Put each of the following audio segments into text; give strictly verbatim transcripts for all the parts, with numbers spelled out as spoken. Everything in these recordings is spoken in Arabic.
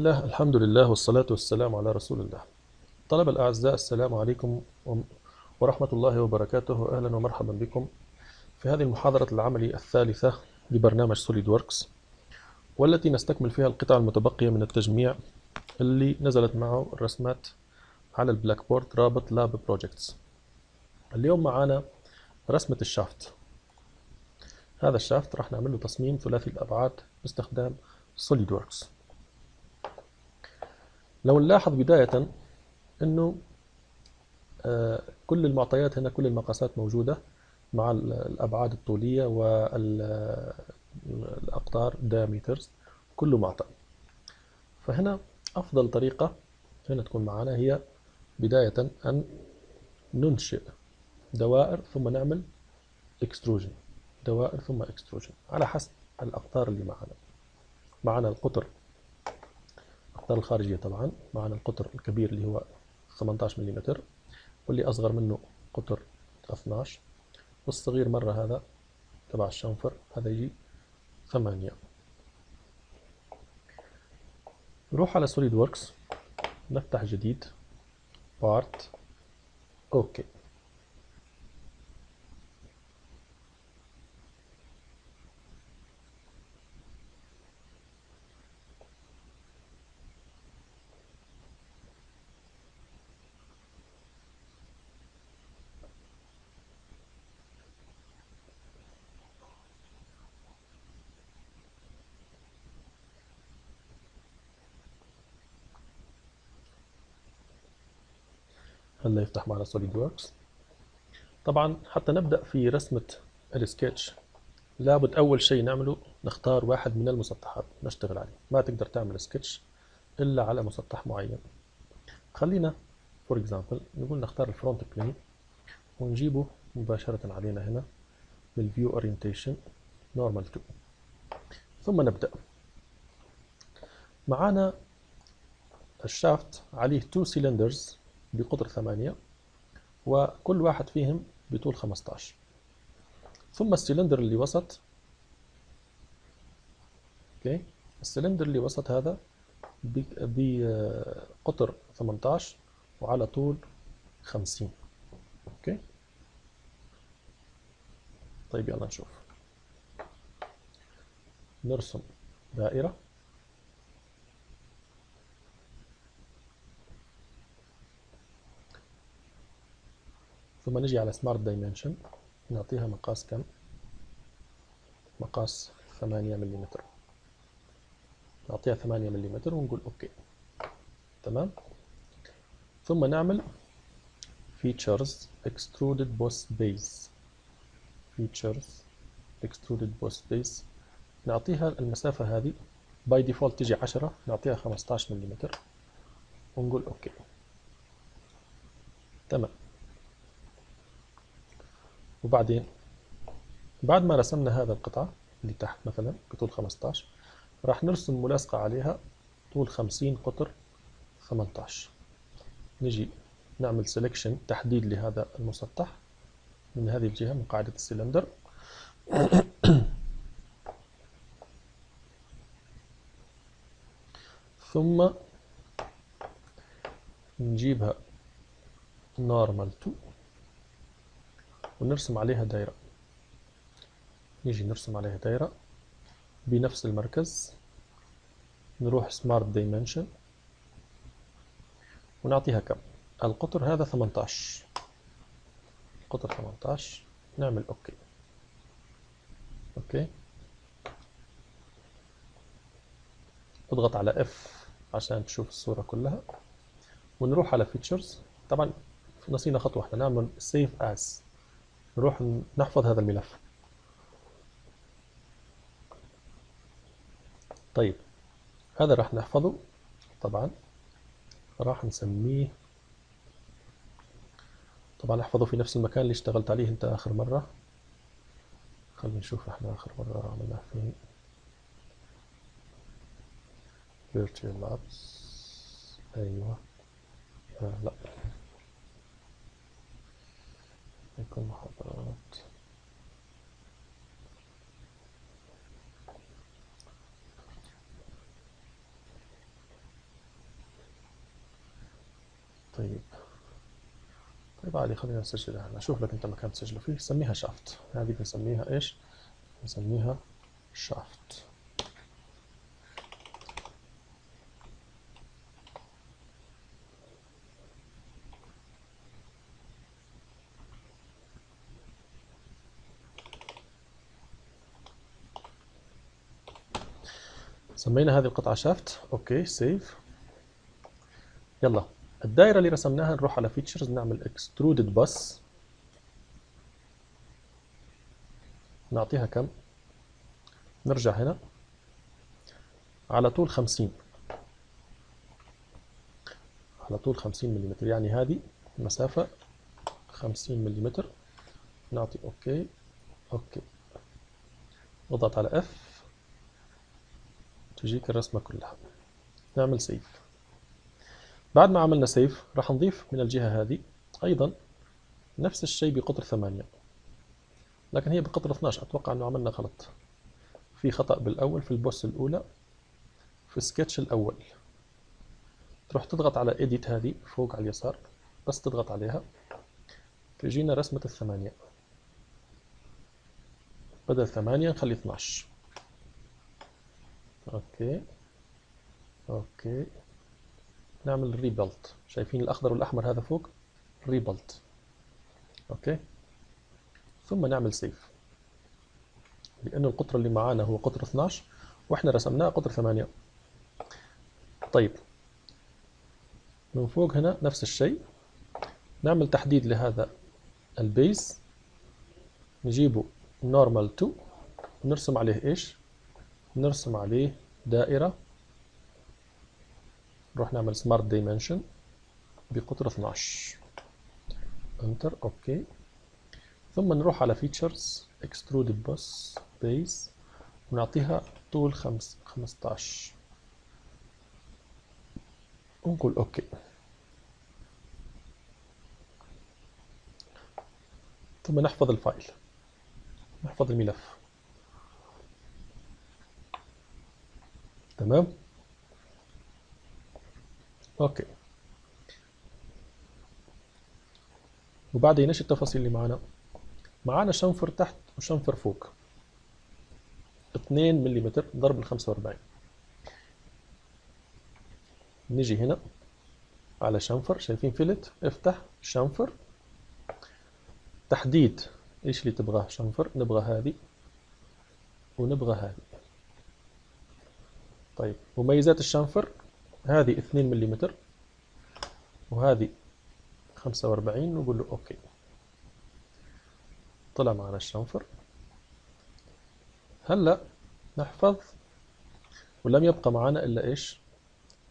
الله الحمد لله والصلاة والسلام على رسول الله. طلبة الأعزاء السلام عليكم ورحمة الله وبركاته، أهلا ومرحبا بكم في هذه المحاضرة العملي الثالثة لبرنامج سوليد ووركس، والتي نستكمل فيها القطع المتبقية من التجميع اللي نزلت معه الرسمات على البلاك بورد رابط لاب بروجكتس. اليوم معانا رسمة الشافت. هذا الشافت راح نعمل له تصميم ثلاثي الأبعاد باستخدام سوليد ووركس. لو نلاحظ بداية انه كل المعطيات هنا، كل المقاسات موجودة مع الأبعاد الطولية والأقطار دايمترز، كله معطى. فهنا أفضل طريقة هنا تكون معنا هي بداية أن ننشئ دوائر ثم نعمل اكستروجن، دوائر ثم اكستروجن على حسب الأقطار اللي معنا. معنا القطر، الأقطار الخارجية طبعا، معنا القطر الكبير اللي هو ثمانية عشر ملم، واللي أصغر منه قطر اثني عشر، والصغير مرة هذا تبع الشنفر هذا يجي ثمانية. نروح على سوليد ووركس، نفتح جديد بارت، اوكي. هلا يفتح معنا سوليد ووركس. طبعا حتى نبدأ في رسمة السكتش لابد أول شيء نعمله نختار واحد من المسطحات نشتغل عليه. ما تقدر تعمل سكتش إلا على مسطح معين. خلينا فور اكزامبل نقول نختار الفرونت بلين ونجيبه مباشرة علينا هنا بالفيو اورينتيشن نورمال تو، ثم نبدأ. معانا الشافت عليه تو سيلندرز بقطر ثمانية، وكل واحد فيهم بطول خمسة عشر، ثم السلندر اللي وسط، اوكي، السلندر اللي وسط هذا بقطر ثمانية عشر وعلى طول خمسين، اوكي. طيب يلا نشوف، نرسم دائرة. ثم نجي على سمارت دايمنشن نعطيها مقاس كم؟ مقاس ثمانية ملم، نعطيها ثمانية ملم ونقول اوكي، تمام. ثم نعمل Features Extruded boss/base، Features Extruded boss/base، نعطيها المسافة هذه باي ديفولت تجي عشرة، نعطيها خمسة عشر ملم ونقول اوكي، تمام. وبعدين بعد ما رسمنا هذا القطعة اللي تحت مثلا بطول خمسة عشر، راح نرسم ملاصقة عليها طول خمسين قطر ثمانية عشر. نجي نعمل سيلكشن، تحديد لهذا المسطح من هذه الجهة من قاعدة السلندر. ثم نجيبها نورمال اتنين ونرسم عليها دائرة. نيجي نرسم عليها دائرة بنفس المركز، نروح سمارت دايمنشن ونعطيها كم؟ القطر هذا ثمانية عشر، القطر ثمانية عشر، نعمل اوكي، اوكي. اضغط على اف عشان تشوف الصورة كلها، ونروح على فيتشرز. طبعا نسينا خطوة احنا، نعمل سيف اس، نروح نحفظ هذا الملف. طيب هذا راح نحفظه طبعا، راح نسميه طبعا، احفظه في نفس المكان اللي اشتغلت عليه انت اخر مرة. خلينا نشوف احنا اخر مرة عملناه فين. فيرتشوال لابس، ايوه. آه لا يكون محاضرات، طيب طيب عادي خلينا نسجلها هلا، شوف لك انت مكان تسجله فيه، سميها شافت، هذه بنسميها ايش؟ بنسميها شافت. سمينا هذه القطعة شافت، اوكي سيف. يلا الدائرة اللي رسمناها نروح على فيتشرز، نعمل اكسترودد بس، نعطيها كم؟ نرجع هنا على طول خمسين، على طول خمسين ملم، يعني هذه المسافة خمسين ملم، نعطي اوكي اوكي، اضغط على اف، تجيك الرسمة كلها. نعمل سيف. بعد ما عملنا سيف راح نضيف من الجهة هذه أيضا نفس الشيء بقطر ثمانية، لكن هي بقطر اثناشر، أتوقع أنه عملنا غلط، في خطأ بالأول في البوس الأولى في السكتش الأول. تروح تضغط على إيديت هذه فوق على اليسار، بس تضغط عليها تجينا رسمة الثمانية، بدل ثمانية نخلي اثناشر. اوكي اوكي نعمل ريبلت، شايفين الاخضر والاحمر هذا فوق، ريبلت اوكي، ثم نعمل سيف، لانه القطر اللي معانا هو قطر اثناشر واحنا رسمناه قطر ثمانية. طيب من فوق هنا نفس الشيء، نعمل تحديد لهذا البيز، نجيبه نورمال تو، ونرسم عليه ايش؟ نرسم عليه دائرة، نروح نعمل سمارت دايمنشن بقطر اثناشر، انتر اوكي، ثم نروح على فيتشرز اكسترودد بوس بيس، ونعطيها طول خمس خمستاشر، ونقول اوكي. ثم نحفظ الفايل، نحفظ الملف، تمام؟ اوكي. وبعدين ايش التفاصيل اللي معنا؟ معنا شنفر تحت وشنفر فوق، اثنين ملم ضرب ال خمسة وأربعين. نيجي هنا على شنفر، شايفين فيلت، افتح شنفر، تحديد ايش اللي تبغاه شنفر، نبغى هذه ونبغى هذه. طيب مميزات الشنفر، هذه اثنين ملم وهذه خمسة وأربعين، ونقول له اوكي. طلع معنا الشنفر. هلا نحفظ، ولم يبقى معنا الا ايش؟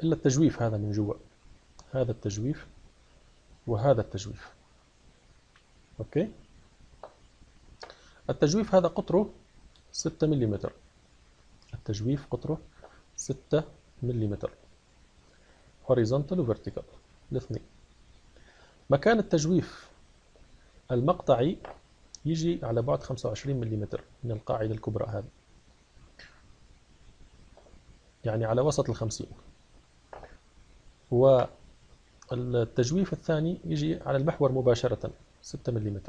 الا التجويف هذا من جوا، هذا التجويف وهذا التجويف. اوكي التجويف هذا قطره ستة ملم، التجويف قطره ستة ملم، هوريزونتال وفيرتيكال الاثنين. مكان التجويف المقطعي يجي على بعد خمسة وعشرين ملم من القاعدة الكبرى هذه، يعني على وسط الخمسين، والتجويف الثاني يجي على المحور مباشرة ستة ملم،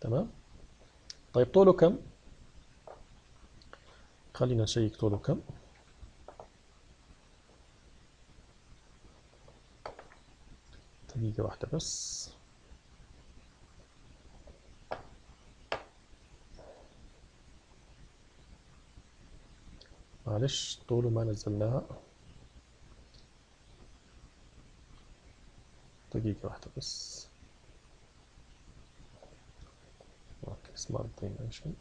تمام؟ طيب طوله كم؟ خلينا نشيك طوله كم. دقيقة واحدة بس. معلش طوله ما نزلناها. دقيقة واحدة بس. اوكي سمارت دايمنشن.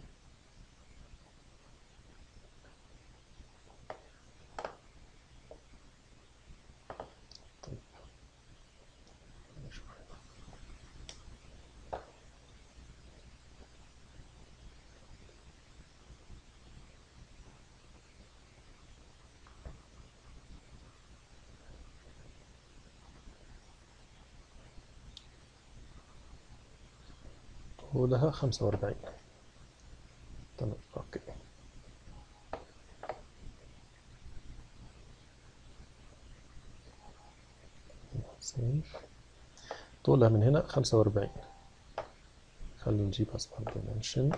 طولها خمسة وأربعين، تمام أوكي. سيف. طولها من هنا خمسة وأربعين. خلي نجيبها سمارت دايمنشن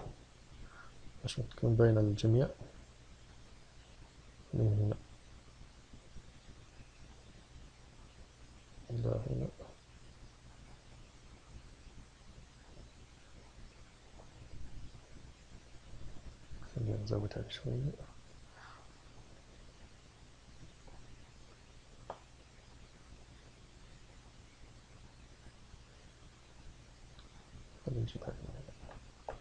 عشان تكون باينة للجميع. من هنا إلى هنا. خلينا نزودها شوية. خلينا نجيبها هنا.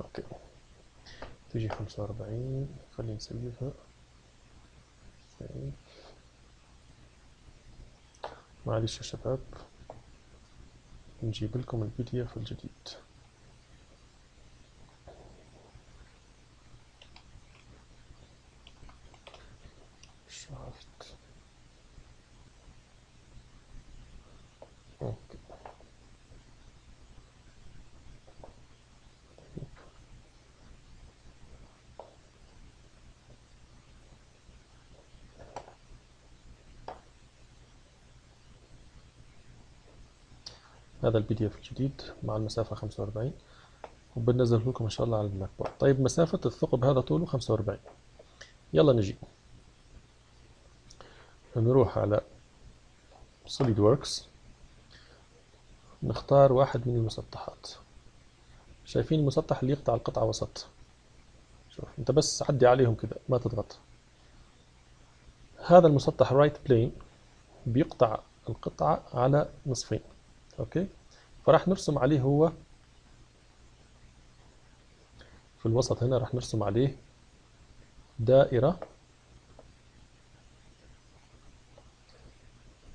اوكي تجي خمسة وأربعين. خلينا نسيبها. معلش يا شباب نجيب لكم البي دي اف الجديد. شافت اوكي هذا البي دي اف الجديد مع المسافة خمسة وأربعين، وبنزله لكم إن شاء الله على البلاك بورد. طيب مسافة الثقب هذا طوله خمسة وأربعين. يلا نجي نروح على سوليد ووركس، نختار واحد من المسطحات. شايفين المسطح اللي يقطع القطعة وسط؟ شوف أنت بس عدي عليهم كده ما تضغط. هذا المسطح رايت بلين بيقطع القطعة على نصفين. اوكي فراح نرسم عليه هو في الوسط هنا، راح نرسم عليه دائرة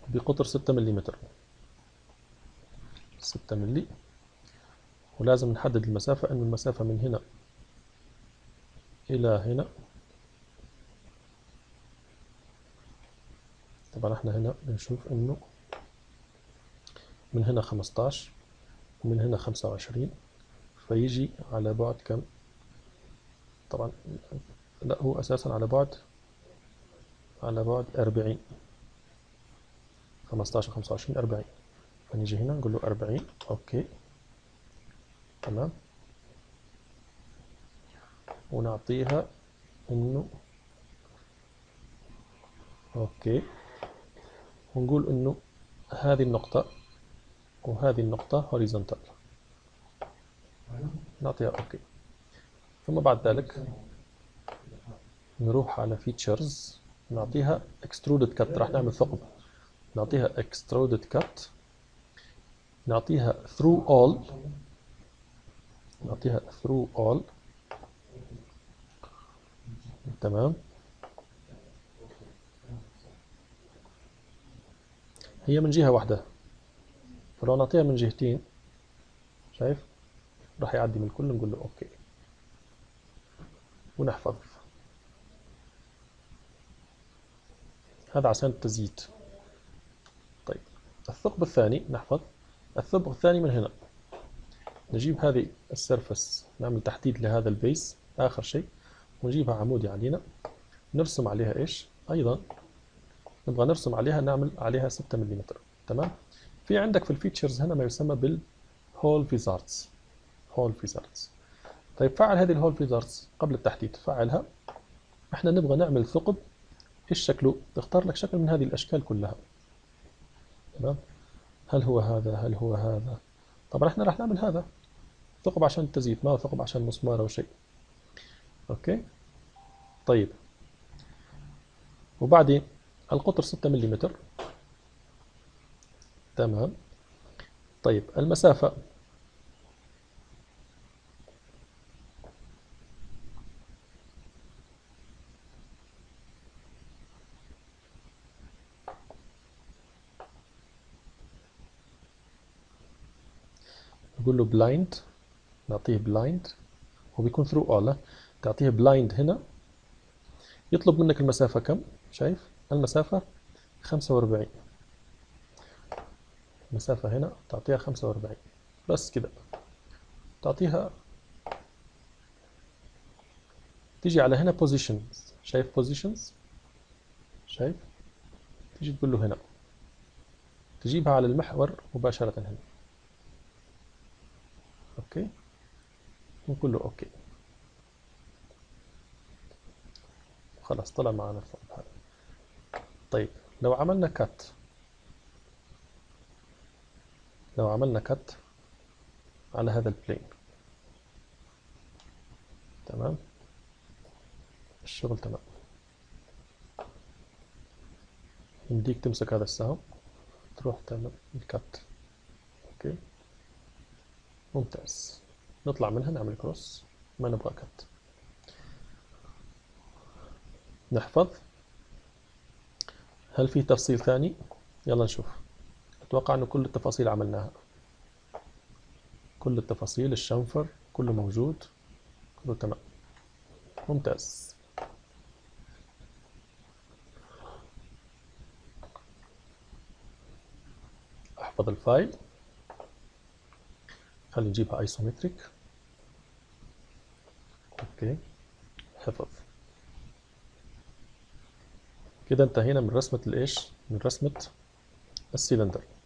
بقطر ستة ملم، ستة ملي، ولازم نحدد المسافة، إنه المسافة من هنا إلى هنا. طبعا احنا هنا بنشوف إنه من هنا خمسطعش ومن هنا خمسة وعشرين، فيجي على بعد كم؟ طبعا لا، هو أساسا على بعد على بعد أربعين. خمسطعش وخمسة وعشرين أربعين. فنيجي هنا نقول له أربعين. أوكي تمام، ونعطيها إنه أوكي، ونقول إنه هذه النقطة وهذه النقطة هوريزونتال، نعطيها اوكي. ثم بعد ذلك نروح على فيتشرز، نعطيها اكسترودد كات. راح نعمل ثقب، نعطيها اكسترودد كات، نعطيها ثرو اول، نعطيها ثرو اول تمام. هي من جهة واحدة، فلو نعطيها من جهتين شايف راح يعدي من الكل. نقول له اوكي ونحفظ هذا عشان التزييت. طيب الثقب الثاني نحفظ الثقب الثاني من هنا، نجيب هذه السيرفس، نعمل تحديد لهذا البيس اخر شيء، ونجيبها عمودي علينا، نرسم عليها ايش ايضا نبغى نرسم عليها، نعمل عليها ستة ملم تمام. في عندك في الفيتشرز هنا ما يسمى بالهول فيزاردز، هول فيزاردز. طيب فعل هذه الهول فيزاردز قبل التحديد، فعلها. احنا نبغى نعمل ثقب، ايش شكله؟ تختار لك شكل من هذه الاشكال كلها تمام. هل هو هذا؟ هل هو هذا؟ طبعا احنا راح نعمل هذا ثقب عشان التزييت، ما هو ثقب عشان مسمار او شيء. اوكي طيب، وبعدين القطر ستة ملم تمام. طيب المسافة نقول له بلايند، نعطيه بلايند، وبيكون ثرو اول، تعطيه بلايند هنا، يطلب منك المسافة كم؟ شايف؟ المسافة خمسة وأربعين. مسافة هنا تعطيها خمسة وأربعين بس كده، تعطيها تيجي على هنا positions. شايف positions؟ شايف؟ تيجي تقول له هنا، تجيبها على المحور مباشرة هنا. اوكي، ونقول له اوكي. خلاص طلع معنا الفورم هذا. طيب لو عملنا كات، لو عملنا كات على هذا البلين، تمام، الشغل تمام. يمديك تمسك هذا السهم تروح تعمل الكات. اوكي ممتاز. نطلع منها، نعمل كروس، ما نبغى كات، نحفظ. هل في تفصيل ثاني؟ يلا نشوف. اتوقع انه كل التفاصيل عملناها، كل التفاصيل، الشنفر كله موجود، كله تمام. ممتاز. احفظ الفايل. خلينا نجيبها ايسومتريك. اوكي حفظ. كده انتهينا من رسمة الايش؟ من رسمة السلندر.